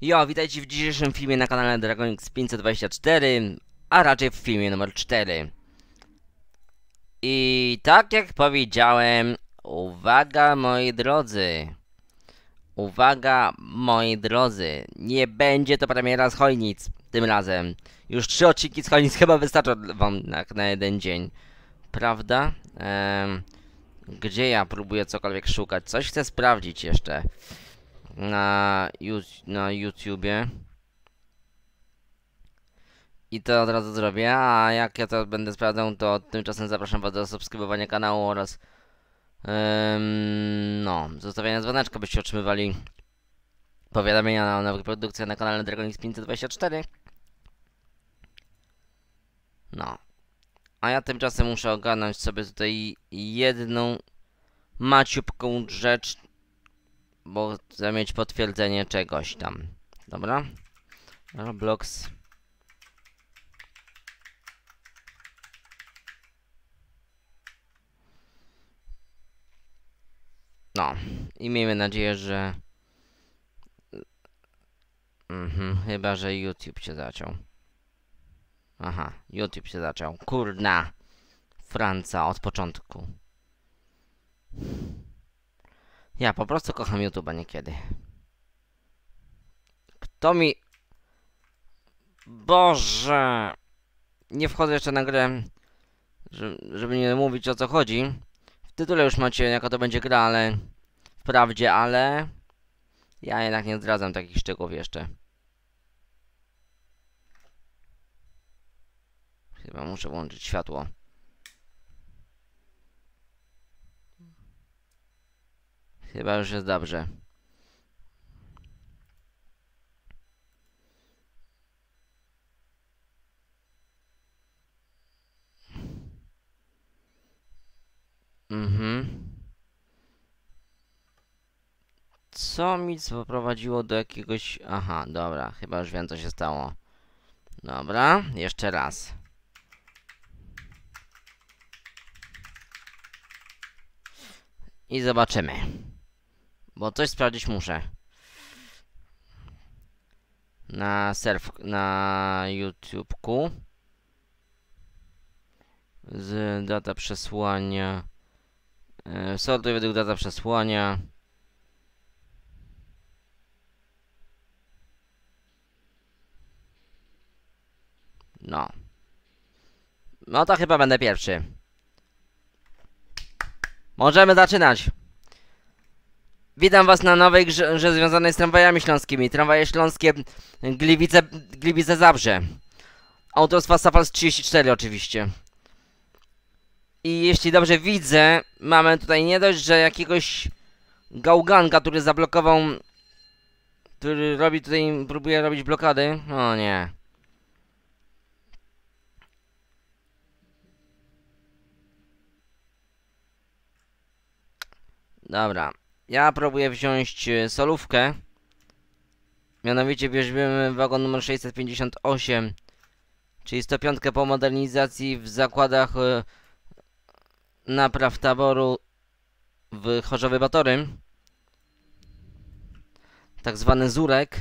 Witajcie w dzisiejszym filmie na kanale Dragonix524, a raczej w filmie numer 4. I tak jak powiedziałem, uwaga moi drodzy, nie będzie to premiera z Chojnic tym razem. Już 3 odcinki z Chojnic chyba wystarczą wam na jeden dzień, prawda? Gdzie ja próbuję cokolwiek szukać? Coś chcę sprawdzić jeszcze na YouTubie. I to od razu zrobię, a jak ja to będę sprawdzał, to tymczasem zapraszam was do subskrybowania kanału oraz zostawienia dzwoneczka, byście otrzymywali powiadomienia na nowych produkcjach na kanale Dragonix524. A ja tymczasem muszę ogarnąć sobie tutaj jedną maciupką rzecz, bo chcę mieć potwierdzenie czegoś tam. Dobra? Roblox. I miejmy nadzieję, że... chyba że YouTube się zaciął. Aha, YouTube się zaczął. Kurna! Franca od początku. Ja po prostu kocham YouTube'a niekiedy. Kto mi... Boże! Nie wchodzę jeszcze na grę, żeby nie mówić o co chodzi. W tytule już macie jaka to będzie gra, ale... Wprawdzie, ale... Ja jednak nie zdradzam takich szczegółów jeszcze. Chyba muszę włączyć światło. Chyba już jest dobrze. Co mi doprowadziło do jakiegoś... Aha, dobra, chyba już wiem co się stało. Dobra, jeszcze raz. I zobaczymy. Bo coś sprawdzić muszę. Na YouTubeku. Z data przesłania. Sortuj według data przesłania. To chyba będę pierwszy. Możemy zaczynać! Witam was na nowej grze związanej z tramwajami śląskimi. Tramwaje śląskie Gliwice-Zabrze. Autorstwa Safals34 oczywiście. I jeśli dobrze widzę, mamy tutaj nie dość, że jakiegoś gałganka, który zablokował... Który robi tutaj, próbuje robić blokady. O nie. Dobra, ja próbuję wziąć solówkę. Mianowicie bierzemy wagon numer 658, czyli 105 po modernizacji w zakładach napraw taboru w Chorzowie Batory. Tak zwany Żurek.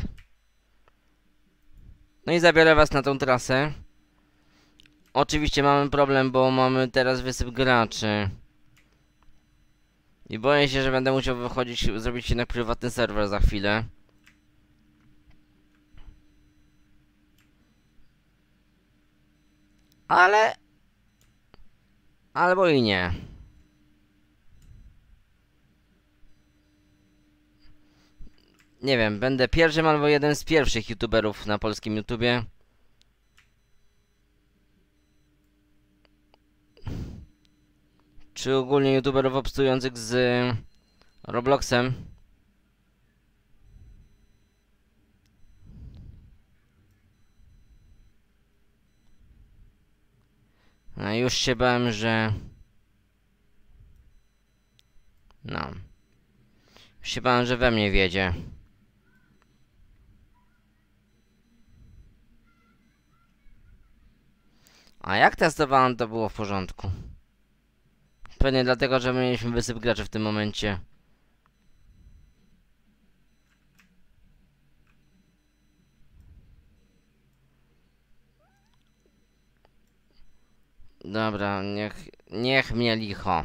I zabiorę was na tą trasę. Oczywiście mamy problem, bo mamy teraz wysyp graczy. I boję się, że będę musiał wychodzić, zrobić się na prywatny serwer za chwilę. Ale... Albo i nie. Nie wiem, będę pierwszym albo jeden z pierwszych youtuberów na polskim YouTubie. Czy ogólnie youtuberów obstujących z Robloxem. Już się bałem, że... Już się bałem, że we mnie wiedzie. A jak testowałem, to było w porządku. Pewnie dlatego, że mieliśmy wysyp graczy w tym momencie. Dobra, niech mnie licho.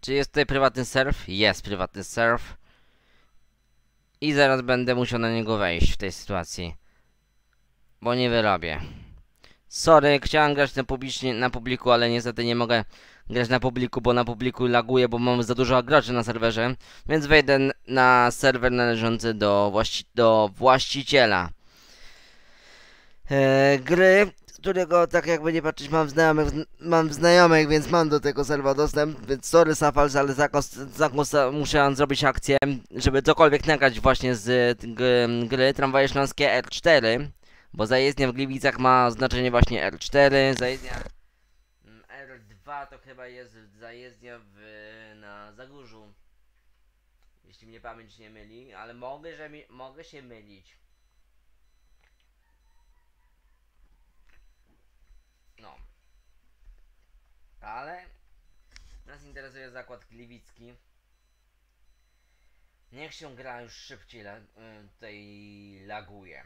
Czy jest tutaj prywatny surf? Jest prywatny surf. I zaraz będę musiał na niego wejść w tej sytuacji. Bo nie wyrobię. Sorry, chciałem grać na publiku, ale niestety nie mogę grać na publiku, bo na publiku laguję, bo mam za dużo graczy na serwerze. Więc wejdę na serwer należący do właściciela gry, którego tak jakby nie patrzeć mam znajomych, więc mam do tego serwa dostęp, więc sorry Safals, ale musiałem zrobić akcję, żeby cokolwiek nagrać właśnie z gry Tramwaje Śląskie R4, bo zajezdnia w Gliwicach ma znaczenie właśnie R4, zajezdnia R2 to chyba jest zajezdnia na Zagórzu, jeśli mnie pamięć nie myli, ale mogę się mylić. No, ale nas interesuje zakład gliwicki. Niech się gra już szybciej, tutaj laguje.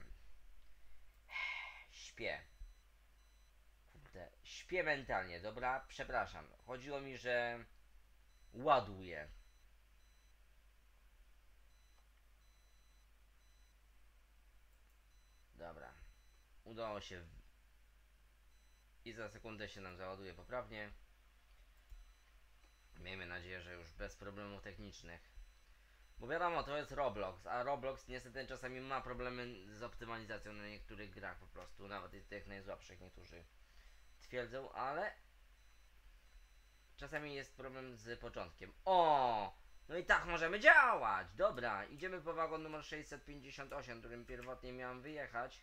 Śpię. Kurde, śpię mentalnie, dobra? Przepraszam, chodziło mi, że ładuję. Dobra, udało się. I za sekundę się nam załaduje poprawnie. Miejmy nadzieję, że już bez problemów technicznych. Bo wiadomo, to jest Roblox, a Roblox niestety czasami ma problemy z optymalizacją na niektórych grach po prostu. Nawet tych najsłabszych niektórzy twierdzą, ale czasami jest problem z początkiem. O! No i tak możemy działać! Dobra, idziemy po wagon numer 658, którym pierwotnie miałem wyjechać.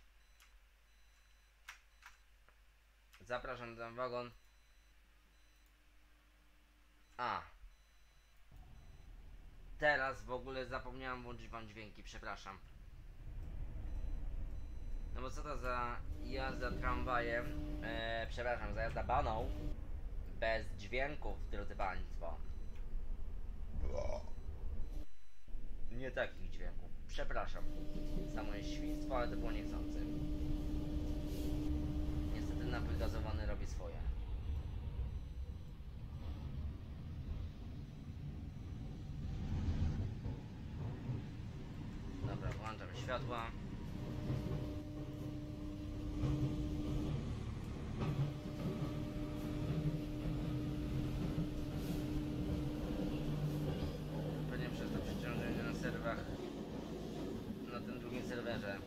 Zapraszam na wagon. A. Teraz w ogóle zapomniałem włączyć wam dźwięki, przepraszam. No bo co to za jazda tramwajem? Przepraszam, za jazda baną. Bez dźwięków, drodzy państwo. Nie takich dźwięków. Przepraszam. Za moje świństwo, ale to było niechcący. Napój gazowany robi swoje. Dobra, włączam światła. Pewnie przez to przeciążenie na serwach, na tym drugim serwerze.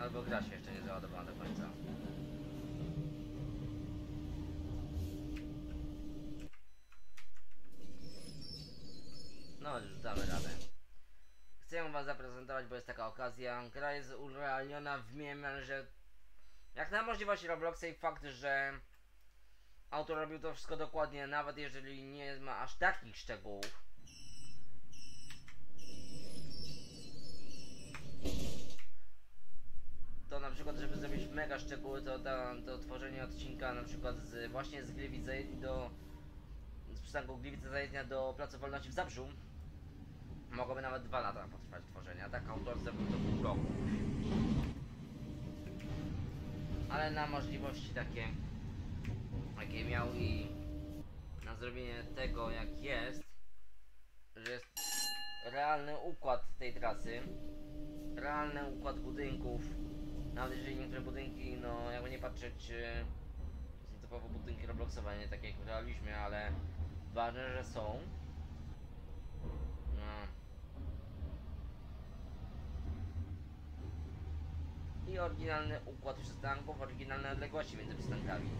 Albo gra się jeszcze nie załadowała do końca. No już damy radę. Chcę wam zaprezentować, bo jest taka okazja. Gra jest urealniona w niemalże jak na możliwość Robloxa i fakt, że autor robił to wszystko dokładnie, nawet jeżeli nie ma aż takich szczegółów. To na przykład, żeby zrobić mega szczegóły, to tworzenie odcinka na przykład właśnie z Gliwic z przystanku Gliwice-Zajezdnia do Placu Wolności w Zabrzu mogłoby nawet 2 lata potrwać tworzenia, tak autor zrobił to pół roku. Ale na możliwości jakie miał i na zrobienie tego jak jest, że jest realny układ tej trasy, realny układ budynków. Nawet jeżeli niektóre budynki, no jakby nie patrzeć, są typowo budynki Robloxowe, nie takie jak w realizmie, ale ważne, że są. No. I oryginalny układ przystanków, oryginalne odległości między przystankami.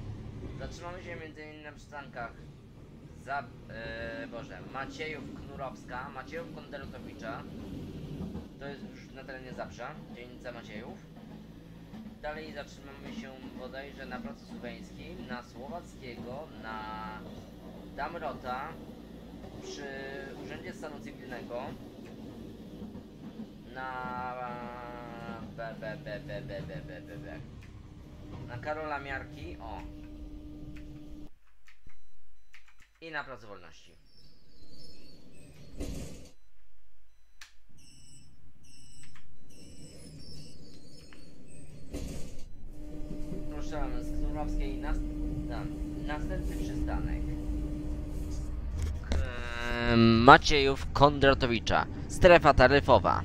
Zatrzymamy się m.in. na przystankach Maciejów Knurowska, Maciejów Kondelotowicza. To jest już na terenie Zabrza, dzielnica Maciejów. Dalej zatrzymamy się bodajże na Placu Słowiańskim, na Słowackiego, na Damrota, przy Urzędzie Stanu Cywilnego, na Karola Miarki, o, i na Placu Wolności. Maciejów Kondelotowicza. Strefa taryfowa.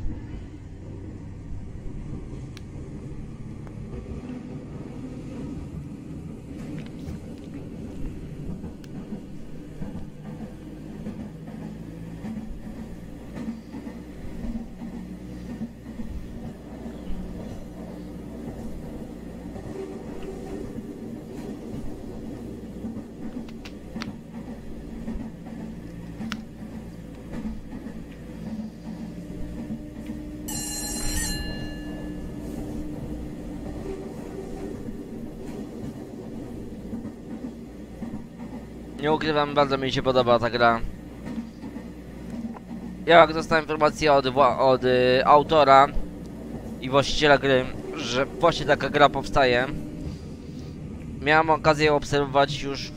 Nie ukrywam, bardzo mi się podoba ta gra. Ja jak dostałem informację od autora i właściciela gry, że właśnie taka gra powstaje, miałem okazję ją obserwować już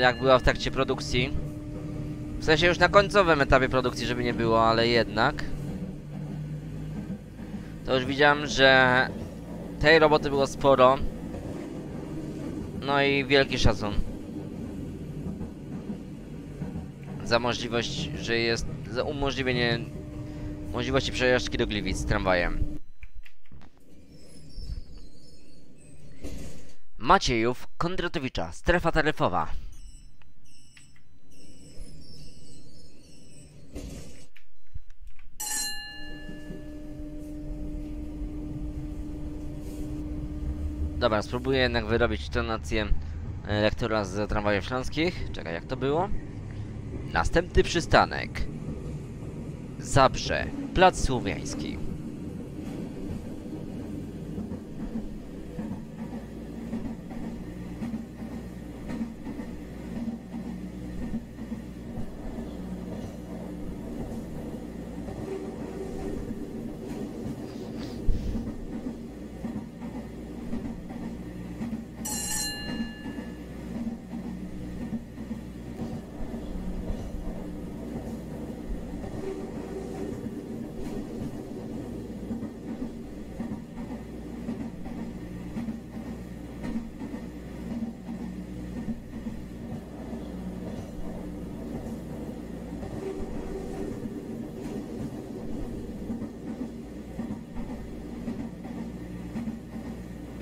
jak była w trakcie produkcji. W sensie już na końcowym etapie produkcji, żeby nie było, ale jednak. To już widziałem, że tej roboty było sporo. No i wielki szacun za możliwość, że jest za umożliwienie możliwości przejażdżki do Gliwic tramwajem. Maciejów Kondelotowicza, strefa taryfowa. Dobra, spróbuję jednak wyrobić tonację lektora z Tramwajów Śląskich. Czekaj, jak to było? Następny przystanek Zabrze, Plac Słowiański.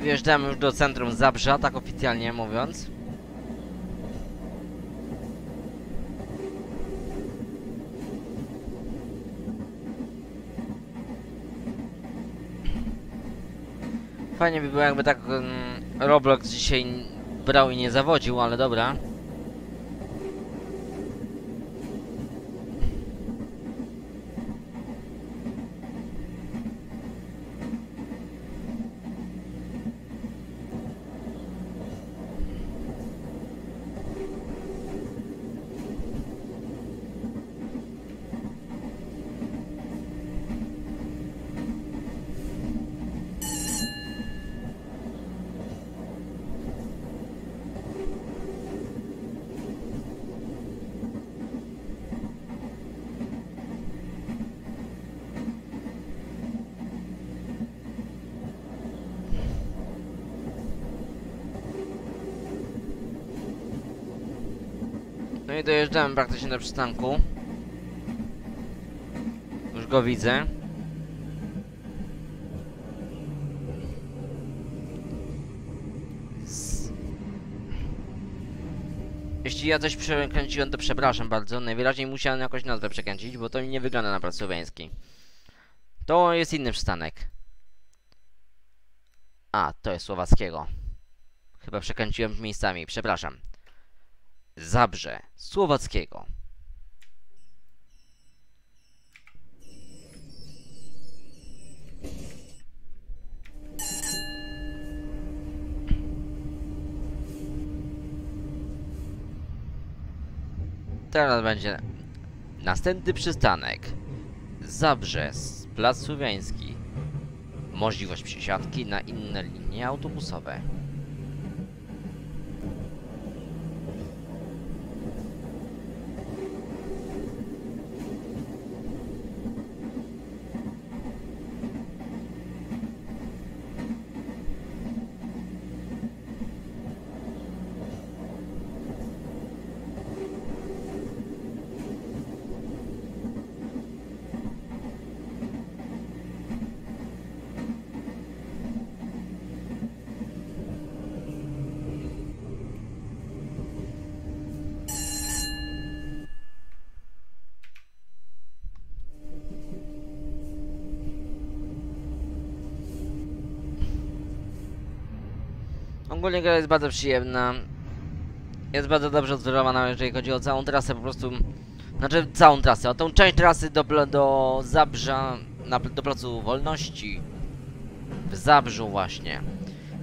Wjeżdżamy już do centrum Zabrza, tak oficjalnie mówiąc. Fajnie by było, jakby tak Roblox dzisiaj brał i nie zawodził, ale dobra. No i dojeżdżamy praktycznie do przystanku. Już go widzę. Jeśli ja coś przekręciłem, to przepraszam bardzo. Najwyraźniej musiałem jakoś nazwę przekręcić, bo to mi nie wygląda na Plac Słowiański. To jest inny przystanek. A, to jest Słowackiego. Chyba przekręciłem miejscami, przepraszam. Zabrze, Słowackiego. Teraz będzie następny przystanek Zabrze, Plac Słowiański. Możliwość przesiadki na inne linie autobusowe. Ogólnie gra jest bardzo przyjemna. Jest bardzo dobrze odzorowana, jeżeli chodzi o całą trasę, po prostu... Znaczy całą trasę, o tą część trasy do Zabrza, do Placu Wolności. W Zabrzu właśnie.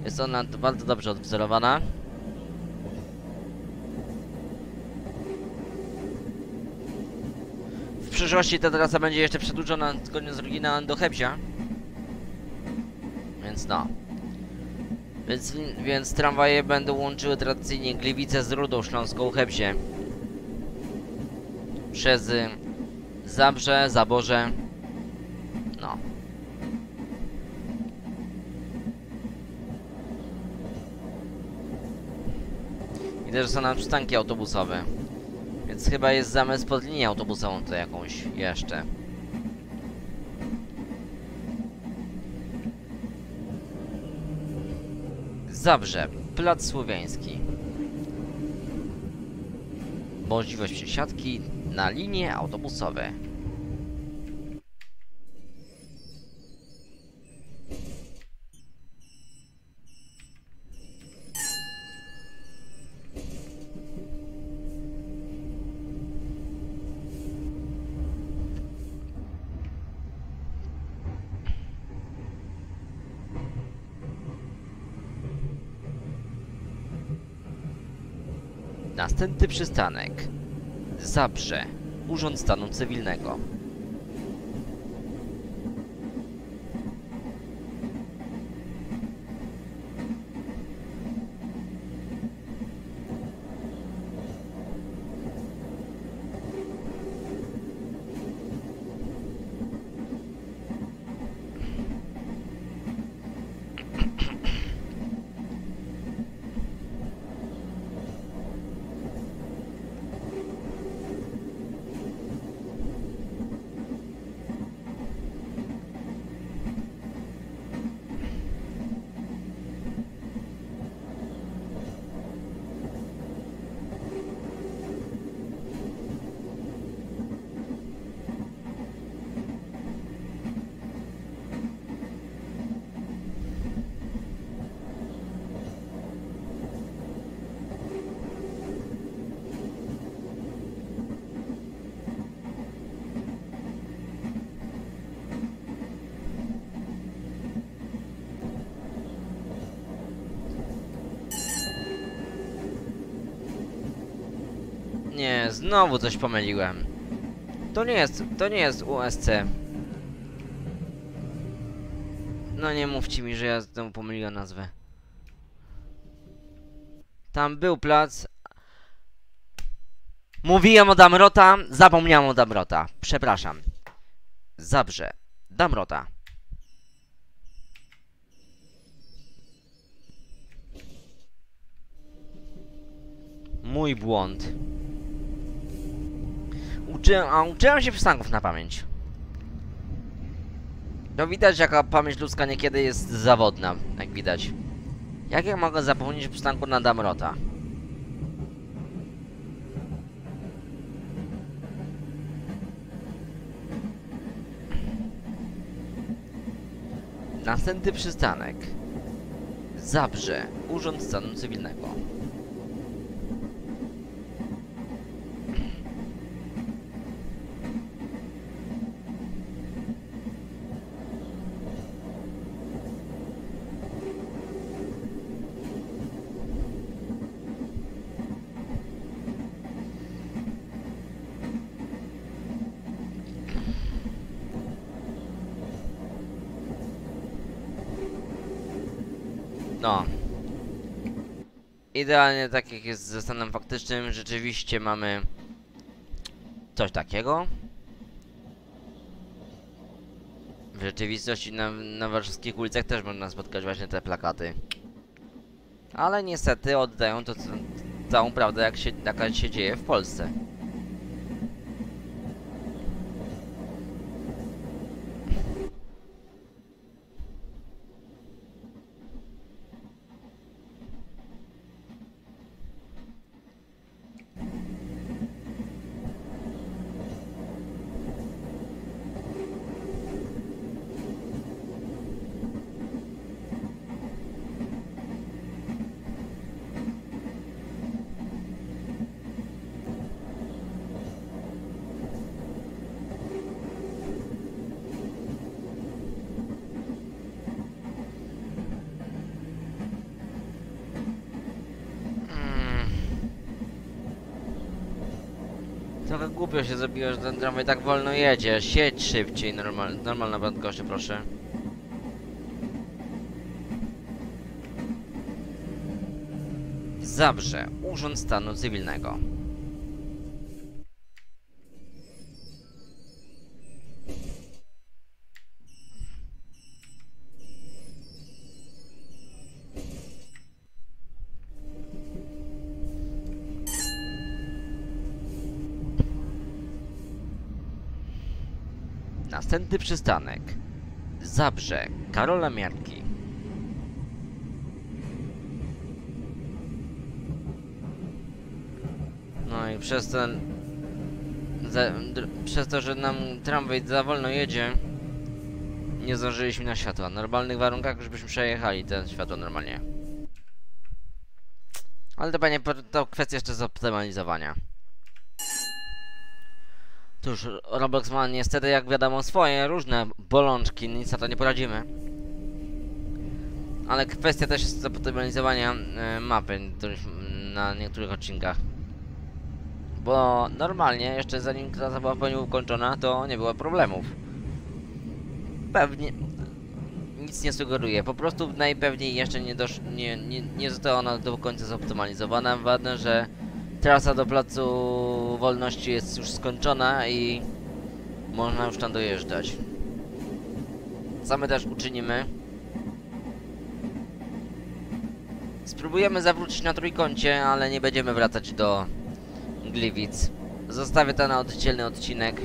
Jest ona bardzo dobrze odwzorowana. W przyszłości ta trasa będzie jeszcze przedłużona zgodnie z oryginałem do Hepsia. Więc no. Więc tramwaje będą łączyły tradycyjnie Gliwice z Rudą Śląską, Hepsię. Przez Zabrze, Zaborze. No. I też są nam przystanki autobusowe. Więc chyba jest zamysł pod linię autobusową to jakąś jeszcze. Zabrze, Plac Słowiański. Możliwość przesiadki na linie autobusowe. Następny przystanek Zabrze, Urząd Stanu Cywilnego. Nie, znowu coś pomyliłem. To nie jest USC. No nie mówcie mi, że ja znowu pomyliłem nazwę. Tam był plac. Mówiłem o Damrota, zapomniałem o Damrota. Przepraszam. Zabrze, Damrota. Mój błąd. Uczyłem się przystanków na pamięć. No widać, jaka pamięć ludzka niekiedy jest zawodna, jak widać. Jak ja mogę zapomnieć przystanku na Damrota? Następny przystanek Zabrze, Urząd Stanu Cywilnego. No. Idealnie tak jak jest ze stanem faktycznym, rzeczywiście mamy coś takiego. W rzeczywistości na warszawskich ulicach też można spotkać właśnie te plakaty. Ale niestety oddają to całą prawdę, jaka się dzieje w Polsce. głupio się zrobiło, że ten tramwaj tak wolno jedzie. Siedź szybciej, normalna prędkość, proszę. Zabrze, Urząd Stanu Cywilnego. Następny przystanek Zabrze Karola Miarki. No i przez to, że nam tramwaj za wolno jedzie, nie zdążyliśmy na światła. W normalnych warunkach już byśmy przejechali te światło normalnie. Ale to, panie, to kwestia jeszcze zoptymalizowania. Cóż, Roblox ma niestety, jak wiadomo, swoje różne bolączki, nic na to nie poradzimy. Ale kwestia też jest zoptymalizowania mapy na niektórych odcinkach. Bo normalnie, jeszcze zanim klasa była w pełni ukończona, to nie było problemów. Pewnie... nic nie sugeruje, po prostu najpewniej jeszcze nie została ona do końca zoptymalizowana. Ważne, że trasa do Placu Wolności jest już skończona i można już tam dojeżdżać. Co my też uczynimy? Spróbujemy zawrócić na trójkącie, ale nie będziemy wracać do Gliwic. Zostawię to na oddzielny odcinek,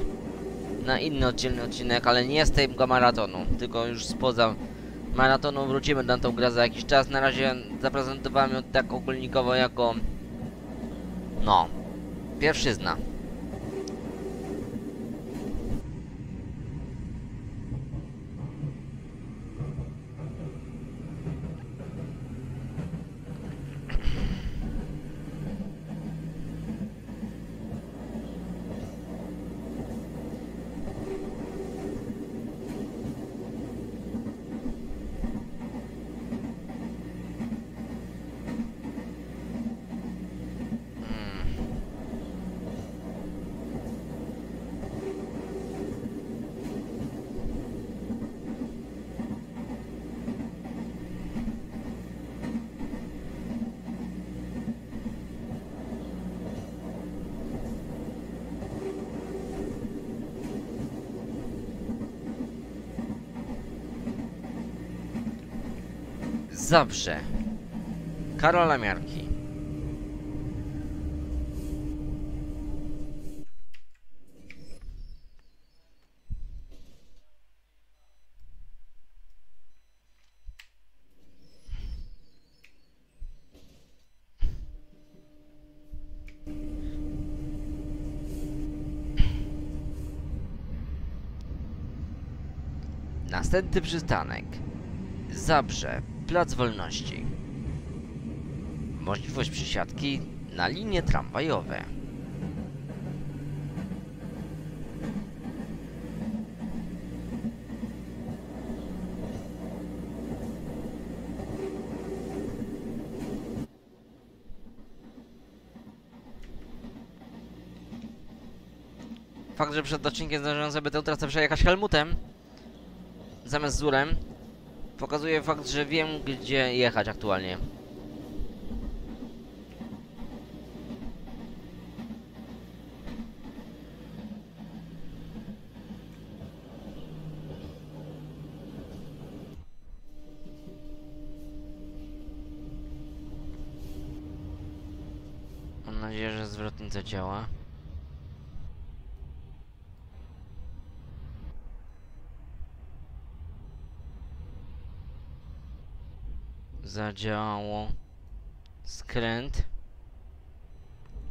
na inny oddzielny odcinek, ale nie z tego maratonu, tylko już spoza maratonu wrócimy na tą grę za jakiś czas. Na razie zaprezentowałem ją tak ogólnikowo jako... no, pierwszyzna. Zabrze Karola Miarki. Następny przystanek Zabrze Plac Wolności. Możliwość przysiadki na linie tramwajowe. Fakt, że przed odcinkiem zdążyłem sobie tę trasę przejechać Helmutem zamiast Zurem, pokazuje fakt, że wiem, gdzie jechać aktualnie. Mam nadzieję, że zwrotnica działa. Zadziałało skręt,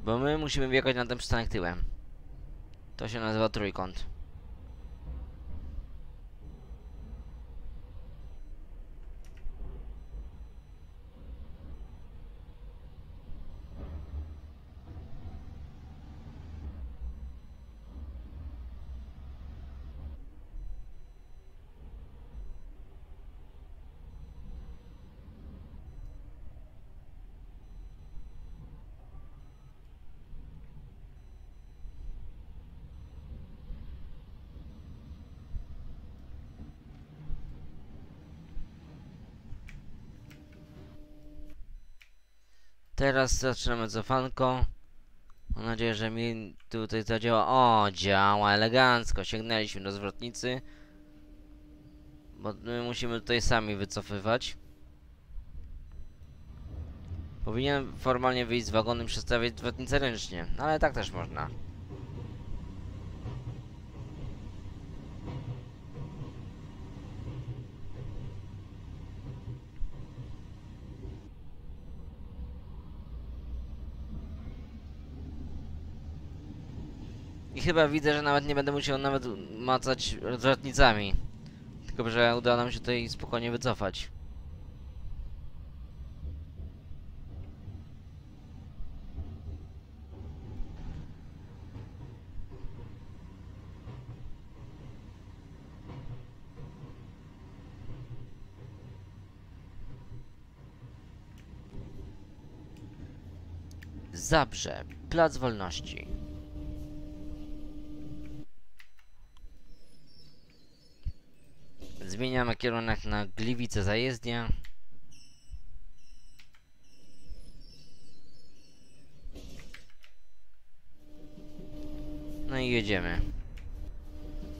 bo my musimy wjechać na ten przystanek tyłem. To się nazywa trójkąt. Teraz zaczynamy cofanko. Mam nadzieję, że mi tutaj zadziała. O, działa elegancko. Sięgnęliśmy do zwrotnicy. Bo my musimy tutaj sami wycofywać. Powinienem formalnie wyjść z wagonu i przestawiać zwrotnicę ręcznie, ale tak też można. I chyba widzę, że nawet nie będę musiał macać zwrotnicami. Tylko, że uda nam się tutaj spokojnie wycofać. Zabrze, Plac Wolności. Zmieniamy kierunek na Gliwice-Zajezdnia. No i jedziemy.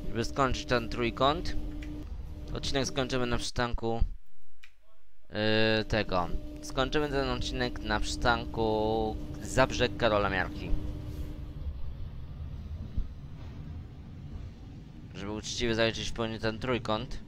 Żeby skończyć ten trójkąt, odcinek skończymy na przystanku Skończymy ten odcinek na przystanku Zabrze Karola Miarki. Żeby uczciwie zaliczyć w pełni ten trójkąt.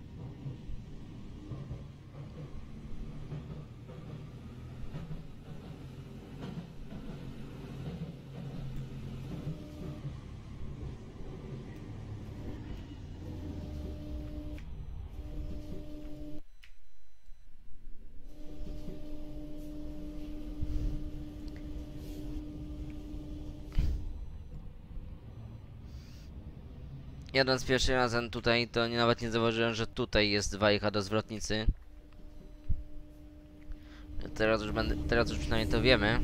Jadąc pierwszy razem tutaj, to nawet nie zauważyłem, że tutaj jest wajcha do zwrotnicy. Teraz już przynajmniej to wiemy.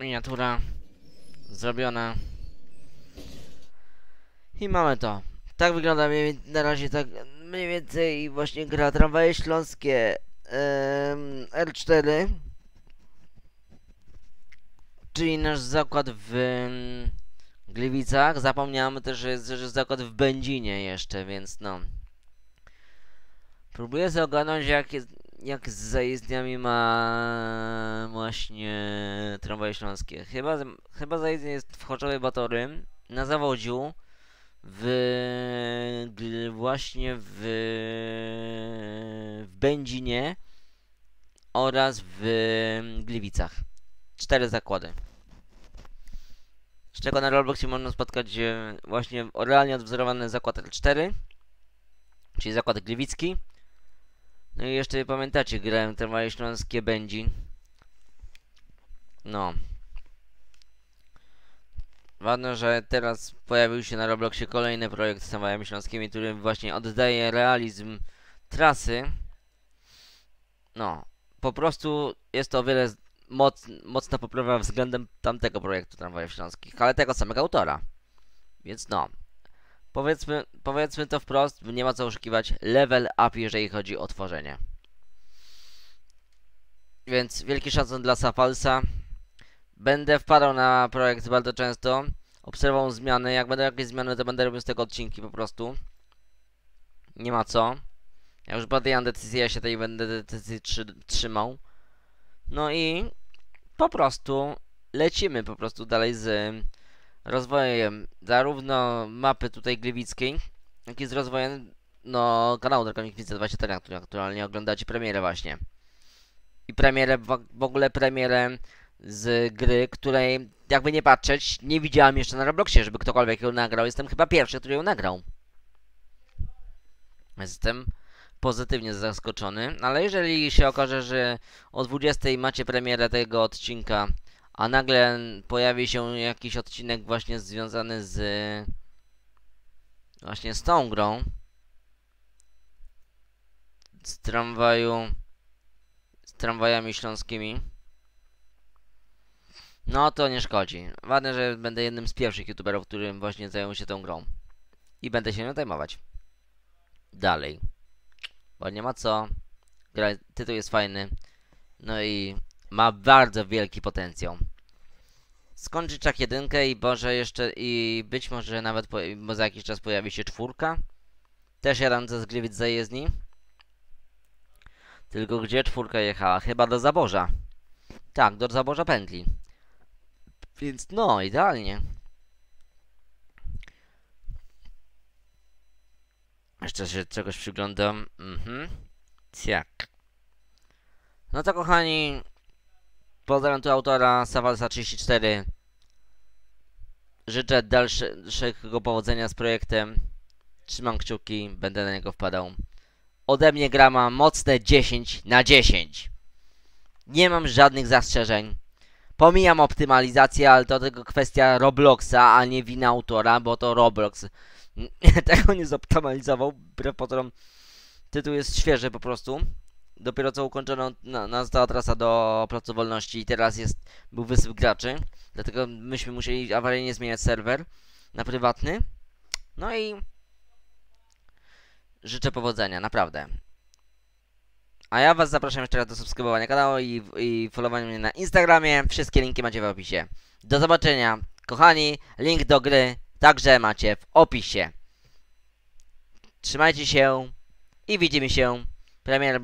Miniatura zrobiona i mamy to. Tak wygląda na razie, tak mniej więcej właśnie gra Tramwaje Śląskie R4, czyli nasz zakład w Gliwicach. Zapomniałem też, że jest zakład w Będzinie jeszcze, więc no. Próbuję sobie ogarnąć, jak z zajezdniami ma właśnie Tramwaje Śląskie. Chyba zajezdnia jest w Chorzowie Batory, na Zawodziu, w Będzinie oraz w Gliwicach. 4 zakłady. Z czego na Robloxie można spotkać właśnie realnie odwzorowany zakład R4, czyli zakład gliwicki. No i jeszcze pamiętacie, grałem Tramwaje Śląskie Będzin. No. Ważne, że teraz pojawił się na Robloxie kolejny projekt z Tramwajami Śląskimi, który właśnie oddaje realizm trasy. No. Po prostu jest to o wiele mocna poprawa względem tamtego projektu Tramwajów Śląskich, ale tego samego autora. Więc no. Powiedzmy to wprost, nie ma co oszukiwać, level up, jeżeli chodzi o tworzenie. Więc wielki szacun dla Safalsa. Będę wpadał na projekt bardzo często, obserwował zmiany. Jak będą jakieś zmiany, to będę robił z tego odcinki po prostu. Nie ma co. Ja już podjęłam decyzję, ja się tej będę decyzji trzymał. No i po prostu lecimy dalej z rozwojem zarówno mapy tutaj gliwickiej, jak i z rozwojem kanału Dragonix524, na którym aktualnie oglądacie premierę właśnie. I premierę, w ogóle premierę z gry, której jakby nie patrzeć, nie widziałem jeszcze na Robloxie, żeby ktokolwiek ją nagrał. Jestem chyba pierwszy, który ją nagrał. Jestem pozytywnie zaskoczony, ale jeżeli się okaże, że o 20 macie premierę tego odcinka, a nagle pojawi się jakiś odcinek właśnie związany z... właśnie z tą grą, z tramwajami śląskimi, no to nie szkodzi. Ważne, że będę jednym z pierwszych youtuberów, którym właśnie zajął się tą grą. I będę się nią zajmować dalej. Bo nie ma co. Tytuł jest fajny. No i ma bardzo wielki potencjał. Skończy czak jedynkę i Boże jeszcze... i być może nawet bo za jakiś czas pojawi się czwórka. Też jadam z Gliwic za jezdni. Tylko gdzie czwórka jechała? Chyba do Zaborza. Tak, do Zaborza pętli. Więc no, idealnie. Jeszcze się czegoś przyglądam. Tak. No to kochani, pozdrawiam tu autora Safals34. Życzę dalszego powodzenia z projektem. Trzymam kciuki, będę na niego wpadał. Ode mnie gra ma mocne 10 na 10. Nie mam żadnych zastrzeżeń. Pomijam optymalizację, ale to tylko kwestia Robloxa, a nie wina autora, bo to Roblox tego nie zoptymalizował. Wbrew pozorom tytuł jest świeży po prostu. Dopiero co ukończona została trasa do Placu Wolności i teraz był wysyp graczy. Dlatego myśmy musieli awaryjnie zmieniać serwer na prywatny. No i życzę powodzenia, naprawdę. A ja was zapraszam jeszcze raz do subskrybowania kanału i followowania mnie na Instagramie. Wszystkie linki macie w opisie. Do zobaczenia, kochani. Link do gry także macie w opisie. Trzymajcie się i widzimy się. Premiera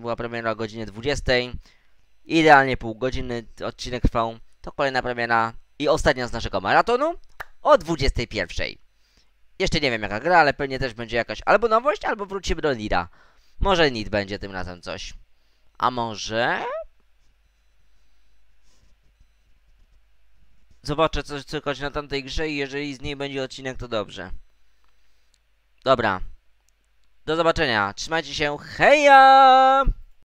była premiera o godzinie 20. Idealnie pół godziny odcinek trwał. To kolejna premiera i ostatnia z naszego maratonu o 21. Jeszcze nie wiem jaka gra, ale pewnie też będzie jakaś albo nowość, albo wrócimy do Lira. Może nic będzie tym razem coś. A może... zobaczę coś tylko na tamtej grze i jeżeli z niej będzie odcinek, to dobrze. Dobra. Do zobaczenia. Trzymajcie się. Heja!